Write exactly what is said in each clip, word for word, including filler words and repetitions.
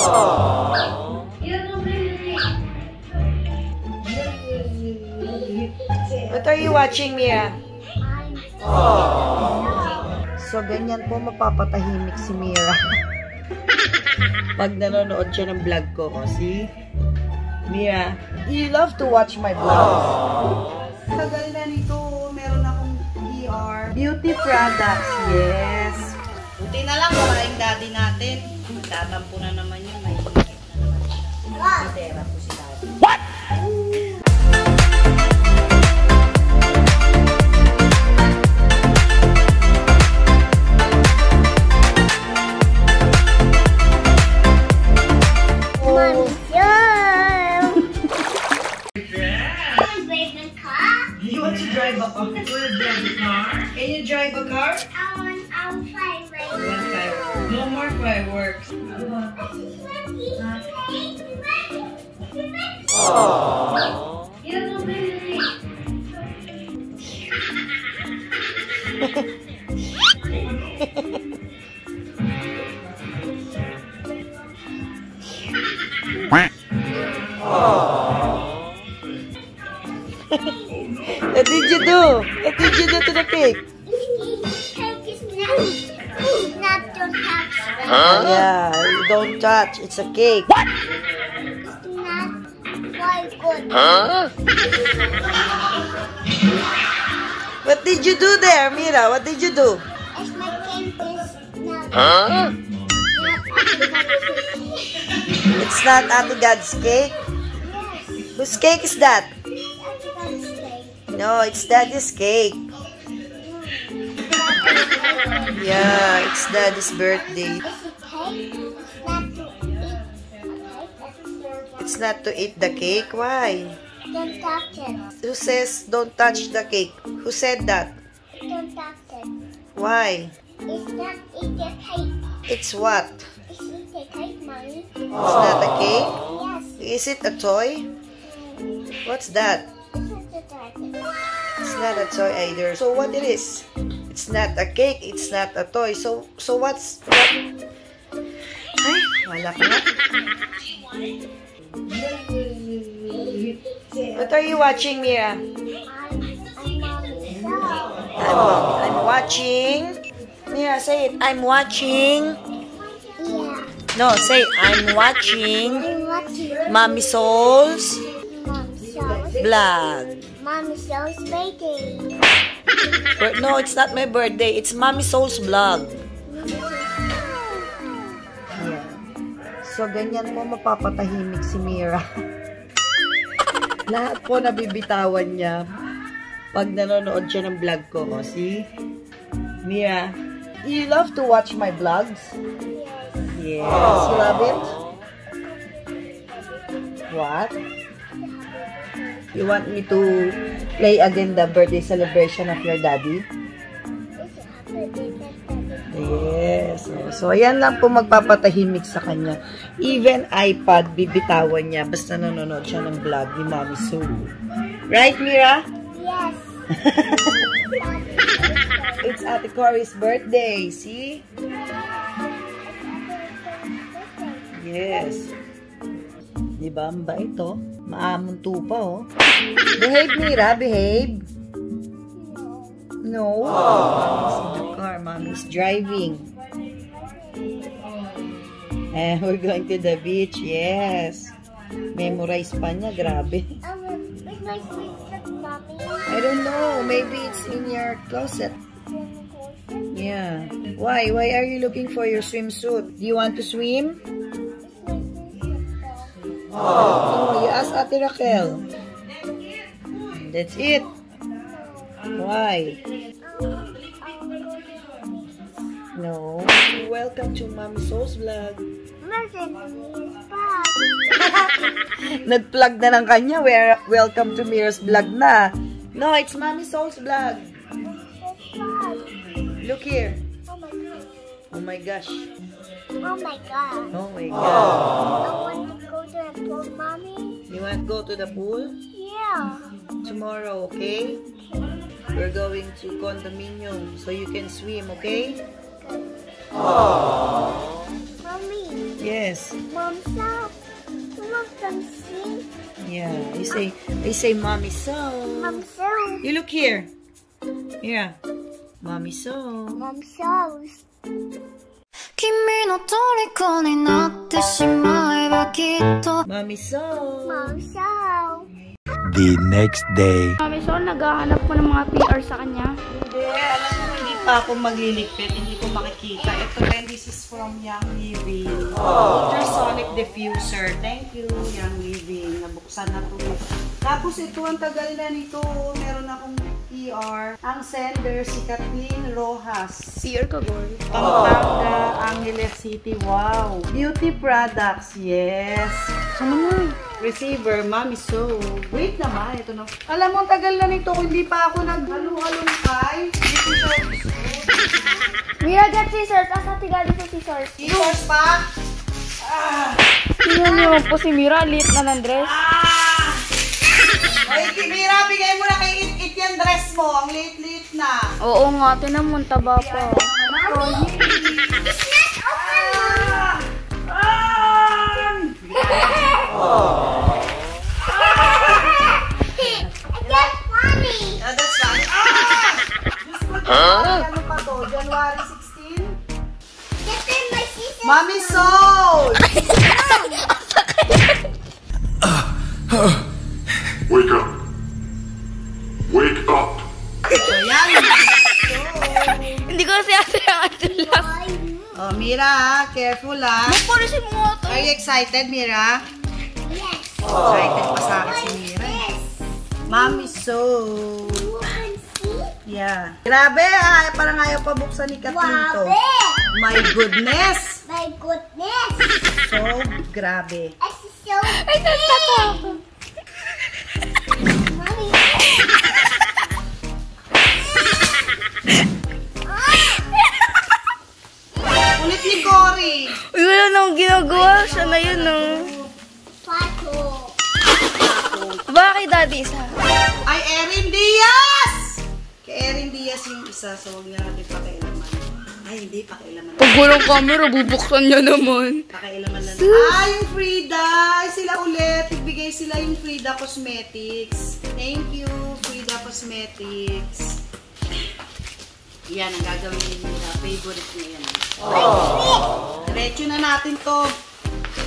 Oh. What are you watching, Mia? Oh. So ganyan po mapapatahimik si Mira. Pag nanonood siya ng vlog ko, oh, see? Mia, you love to watch my vlogs. Tagal na nito, meron akong E R. Beauty products, yes. Buti na lang, wala yung daddy natin. Tatampo na naman yun, may hihip na naman siya. Matera po si daddy. What? What did you do? What did you do to the pig? It's not to touch. Huh? Yeah, you don't touch. It's a cake. What? It's not quite good. Huh? What did you do there, Mira? What did you do? It's my cake is not. Huh? It's not Ate God's cake? Yes. Whose cake is that? No, it's Daddy's cake. Yeah, it's Daddy's birthday. It's not to eat the cake. Why? Don't touch it. Who says don't touch the cake? Who said that? Don't touch it. Why? It's not eat the cake. It's what? It's eat the cake, Mommy. It's not a cake? Yes. Is it a toy? What's that? It's not a toy either. So what it is? It's not a cake. It's not a toy. So so what's what? Ay, wala ka na. What are you watching, Mia? I'm I'm watching. Mia, say it. I'm watching. Yeah. No, say I'm watching. I'm watching. Mommy Soul's vlog. Mommy Soul's baking. No, it's not my birthday. It's Mommy Soul's vlog. Yeah. So, ganyan po mapapatahimik si Mira. Lahat po nabibitawan niya pag nanonood siya ng vlog ko. O, see? Mia, you love to watch my vlogs? Yes. Yes. You love it? What? You want me to play again the birthday celebration of your daddy? Yes. So, ayan lang po magpapatahimik sa kanya. Even iPad, bibitawan niya. Basta nanonood siya ng vlog ni Mommy Soul. Right, Mira? Yes. It's Ate Cory's birthday. See? Yes. Diba, ang bait ito? Maamunto pa, oh. Behave, Mira. Behave. No. No. Mommy's in the car. Mommy's driving. And we're going to the beach. Yes. Memorize pa niya. Grabe. Where's my sweet Mommy? I don't know. Maybe it's in your closet. Yeah. Why? Why are you looking for your swimsuit? Do you want to swim? Oh, you ask Ate Raquel. That's it. Why? No. Welcome to Mommy Soul's vlog. Nag-plug na ng kanya. Welcome to Mira's vlog na. No, it's Mommy Soul's vlog. Look here. Oh my gosh. Oh my gosh. Oh my gosh. Pool, Mommy. You want to go to the pool? Yeah. Tomorrow, okay? We're going to condominium so you can swim, okay? Oh. Mommy. Yes. Mommy, You say, they say, Mommy Sowl. Mommy Sowl. You look here. Yeah. Mommy Sowl. Mommy Sowl. Mommy Sowl. Mommy Sowl. The next day. Mommy Sowl, naghahanap ko ng mga P R sa kanya. Hindi, alam mo, hindi pa ako magliligpit. Hindi ko makikita. Ito, and this is from Young Living. Oh. Ultrasonic diffuser. Thank you, Young Living. Nabuksan na po. Tapos ito, ang tagal na nito. Meron akong P R. Ang sender, si Kathleen Rojas. P R ka, girl. Pampanga, Angeles City. Wow. Beauty products. Yes. Ano mo? Receiver, Mommy Sowl. Wait naman, ito na. Alam mo, tagal na nito. Hindi pa ako naghalo-halumpay. Mira, get scissors. Asa tiga dito scissors? Scissors pa? Ah. Tingnan niyo po si Mira. Late na ng dress. Ah. Ay, si Mira, bigay mo na kay It-It yung dress mo. Ang late-late na. Oo nga, tinamon taba pa. Mami! It's not open! Ah! Ah! Huh? Ano pa to? January sixteen? Get in my season! Mommy Sowl! Wake up! Wake up! Hindi ko siya siya matulas. Oh, Mira, careful ah. Magpulis yung mga to. Are you excited, Mira? Yes. Excited pa sa akin si Mira. Yes. Mommy Sowl. Yeah. Grabe, ah, parang ayaw pa buksan ni Kathleen to. My goodness! My goodness! So, grabe. Ay, so big! Mommy! Ulit ni Cory! Uy, wala nang ginagawa. Siya na yun, no? Pato. Bakit, Daddy, isa? Ay, Erin Diaz! Erin Diaz yung isa, so huwag niya natin pakailaman. Ay, hindi, pakailaman. Pag walang camera, bubuksan niya naman. Pakailaman na naman. Ah, yung Frida! Sila ulit. Nagbigay sila yung Frida Cosmetics. Thank you, Frida Cosmetics. Yan, ang gagawin nila. Favorite niya yan. Oh! Diretso na natin to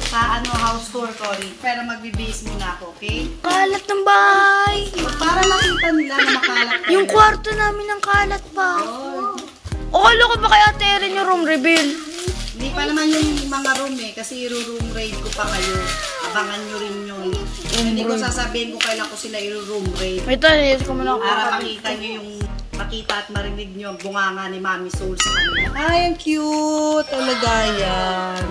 sa ano, house tour, Cory. Pero magbibase muna ako, okay? Kalat ng bahay! Para makita nila na makalat tayo. Yung kwarto namin ang kalat pa. Oh. O, kala ko ba kaya Erin yung room reveal? Hindi pa naman yung mga room eh. Kasi i-room raid ko pa kayo. Abangan nyo rin yun. Hindi ko sasabihin kung kailan ko sila i-room raid. Ito, yes ko muna ako. Para makita nyo yung makita at marinig nyo ang bunganga ni Mommy Sowl sa kanila. Ay, ang cute! Talaga yan.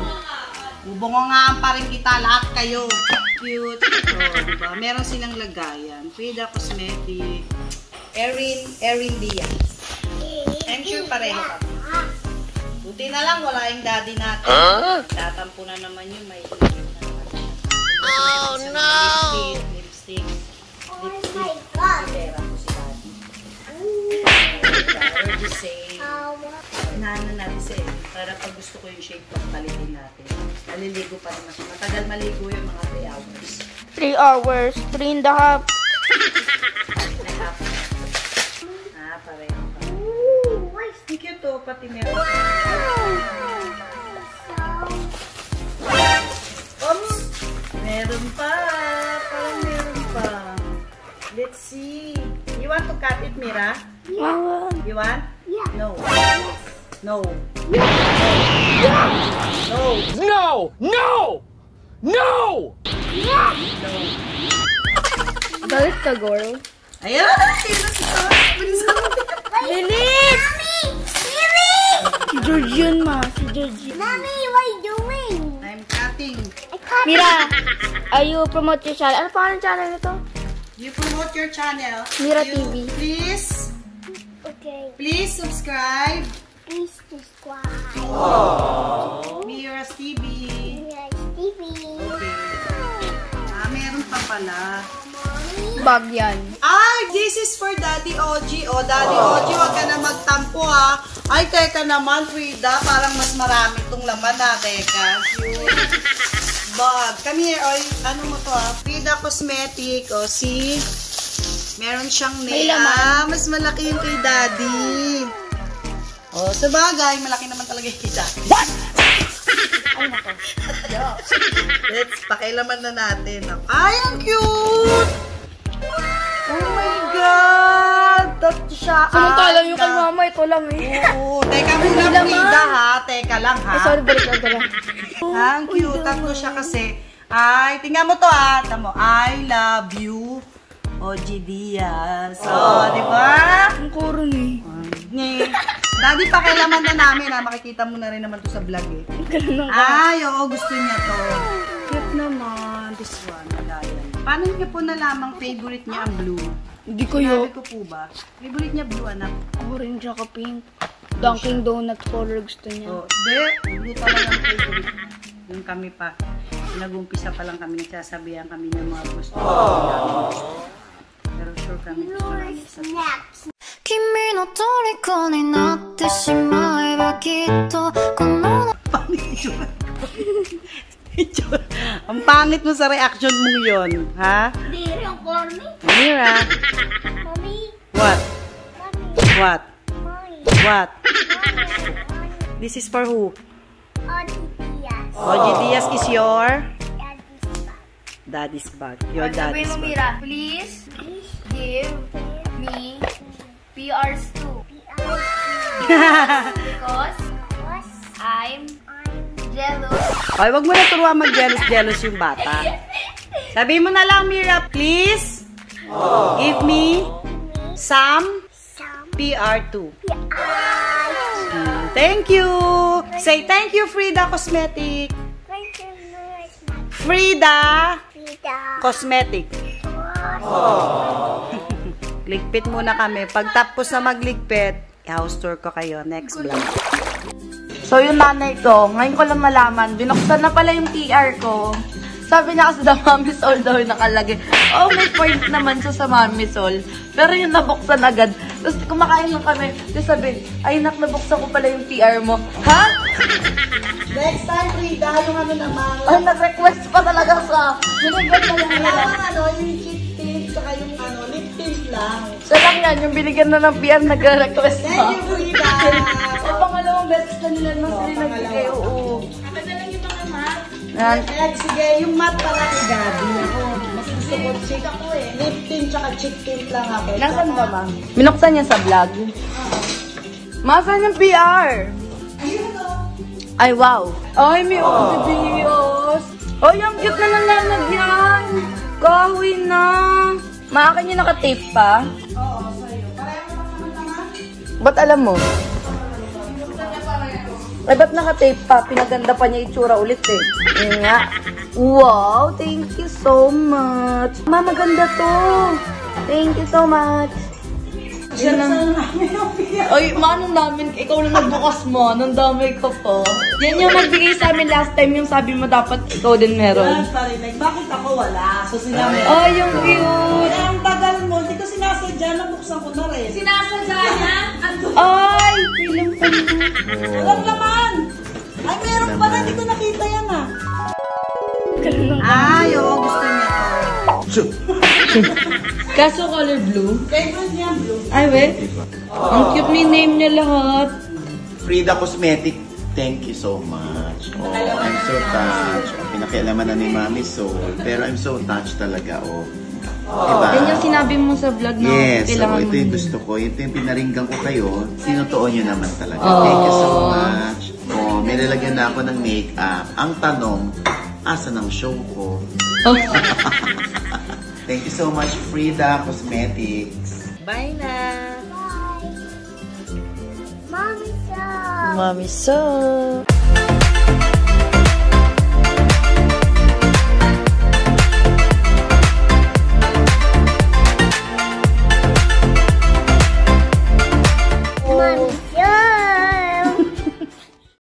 Bubongongaan pa rin kita lahat kayo. Cute. So, diba? Meron silang lagayan. Frida Cosmetic. Erin, Erin Diaz. I'm sure pareho kami. Buti na lang wala yung daddy natin. Huh? Tatampo na naman yun. May ilip na naman. Oh, so, no! Lipstick. Lipstick. Oh, lipstick. My God! Pera ko si daddy. Ooh. Or just say, nahanan natin si Erin. Para pag gusto ko yung shape, pagpalitin natin. Maliligo pa naman. Matagal maligo yung mga three hours. three hours. three and a half. three and a half. Ah, pareho pa. Ooh, nice. Thank you to. Pati meron. Wow! Oops! Meron pa. Parang meron pa. Let's see. You want to cut it, Mira? Yeah. You want? Yeah. No. No. No. No. No. No. No. No. Galit ka, girl. Ayan! Sino si Tori? Bilis! Si Georgian, ma. Si Georgian. Mommy, what are you doing? I'm cutting. Mira, are you promote your channel? Ano pa ang channel nito? You promote your channel. Mira T V. Please. Okay. Please subscribe. Please subscribe. Oh. Mira's T V. Mira's T V. Okay. Ah, meron pa pala. Mommy. Bag yan. Ah, this is for Daddy Ogie. Oh, Daddy Ogie, wag ka na magtampo ha. Ay, teka naman, Frida. Parang mas marami itong laman na. Teka. Cute. bag. Come here, oy. Ano mo to, ah? Frida Cosmetics. O, see? Meron siyang nail. Ah, mas malaki yung kay Daddy. O, sabagay. Malaki naman talaga yung kay Daddy. What? Ano to? Let's, pakilaman na natin. Ay, ang cute! Oh my God! Tatlo siya. Samantala yung kay Mama, ito lang eh. Oo. Teka muna, Frida ha. Teka lang ha. Ay, sorry, balik lang, balik lang. Ang cute. Tatlo siya kasi. Ay, tingnan mo to ah. Tama mo. I love you, Ogie Diaz. So, oh, di ba? Ang kuro ni. Ni. Daddy, pakilaman na namin ha. Makikita mo na rin naman to sa vlog eh. Ay, oo. Gusto niya to. Cute naman. This one. Malayan. Paano niya po nalamang favorite niya ang blue? Hindi ko yun. Sinabi ko po ba? Favorite niya blue, anak? Orange ako pink. Dunkin Donuts color gusto niya. Oh, de, blue pala yung favorite. Yung kami pa, nag-umpisa pa lang kami, nagsasabihan kami ng mga gusto. Pero sure kami gusto namin isa. Ang pangit mo sa reaction mo yun, ha? Hindi rin ang corny. Mira. Mommy. What? Mommy. What? What? This is for who? Ogie Diaz. Ogie Diaz is your? Daddy's bag. Daddy's bag. Your daddy's bag. Sabihin mo, Mira. Please give me P Rs two. Because I'm jealous. Okay, wag mo na turuan mag-jealous-jealous yung bata. Sabihin mo na lang, Mira. Please give me some P R two. Thank you. Say thank you, Frida Cosmetic. Thank you, Frida. Frida Cosmetic. Oh. Ligpit muna kami. Pagtapos na magligpit, i-house tour ko kayo next vlog. So yung nanay ko, ngayon ko lang malaman, binuksan na pala yung T R ko. Sabi niya kasi daw Mommy Sowl daw yung nakalagay. Oh, may point naman siya sa Mommy Sowl. Pero yung nabuksan agad. Tapos kumakain lang kami. Tapos sabi, ay nak, nabuksan ko pala yung T R mo. Ha? Next time, Frida, yung ano naman. Oh, nag-request pa talaga sa... Nag-request pa lang nila. Yung ano, yung cheat tip, saka yung ano, lip tint lang. So lang yan, yung binigyan na ng P R, nag-request pa. Thank you, Frida. Sa pangalawang beses na nila, mas rin nagbigay, oo. At sige, yung mat pala kay Daddy. Mas gusto ko cheek ako eh. Lip tint tsaka cheek tint lang ako. Nasaan ba, ma'am? Binuksan niya sa vlog. Masan yung P R? Ayun o. Ay, wow. Ay, may O B B S. Ay, ang cute na nalalagyan. Kawi na. Maakin yung nakatape pa. Oo, sa'yo. Pareho na naman naman. Ba't alam mo? Ay, ba't nakatape pa? Pinaganda pa niya itsura ulit eh. Yun nga. Wow! Thank you so much! Ma, maganda to! Thank you so much! Diyan ang... Ay, ma, anong namin? Ikaw lang nagbukas mo. Anong dami ka po. Yan yung nagbigay sa amin last time. Yung sabi mo dapat ikaw din meron. Bakit ako wala? So, sinabi... Ay, yung cute! Ang tagal mo. Hindi ko sinasadya. Nabuksan ko na rin. Sinasadya niya? Ay! Pilang pa niya. Alam naman! Ay, meron pala. Hindi ko nakita yan, ah. Ay, oo. Gusto niya to. Kaso color blue. Favorite niya blue. Ay, wait. Ang cute, may name niya lahat. Frida Cosmetic. Thank you so much. Oh, I'm so touched. Pinakialaman na ni Mommy Sowl. Pero I'm so touched talaga, oh. Diba? Yan yung sinabi mo sa vlog na yes, kailangan so, ito yung gusto ko. Ito yung pinaringgan ko kayo. Sinutuon nyo naman talaga. Oh. Thank you so much. May nilagyan na ako ng make-up. Ang tanong, asan ang show ko? Oh. Thank you so much, Frida Cosmetics. Bye na! Bye! Mommy Sowl! Mommy Sowl!